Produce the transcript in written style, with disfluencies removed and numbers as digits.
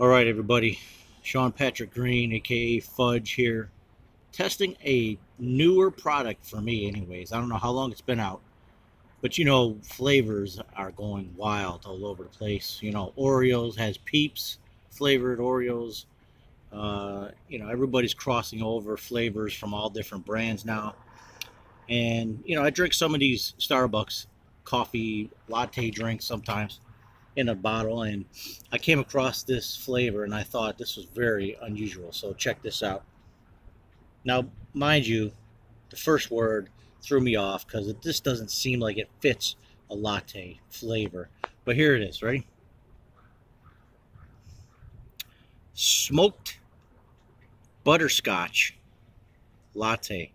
Alright everybody, Sean Patrick Green aka Fudge here, testing a newer product for me anyways. I don't know how long it's been out, but you know, flavors are going wild all over the place. You know, Oreos has Peeps flavored Oreos, you know, everybody's crossing over flavors from all different brands now. And you know, I drink some of these Starbucks coffee latte drinks sometimes in a bottle, and I came across this flavor and I thought this was very unusual, so check this out. Now mind you, the first word threw me off because this doesn't seem like it fits a latte flavor, but here it is. Ready? Smoked butterscotch latte.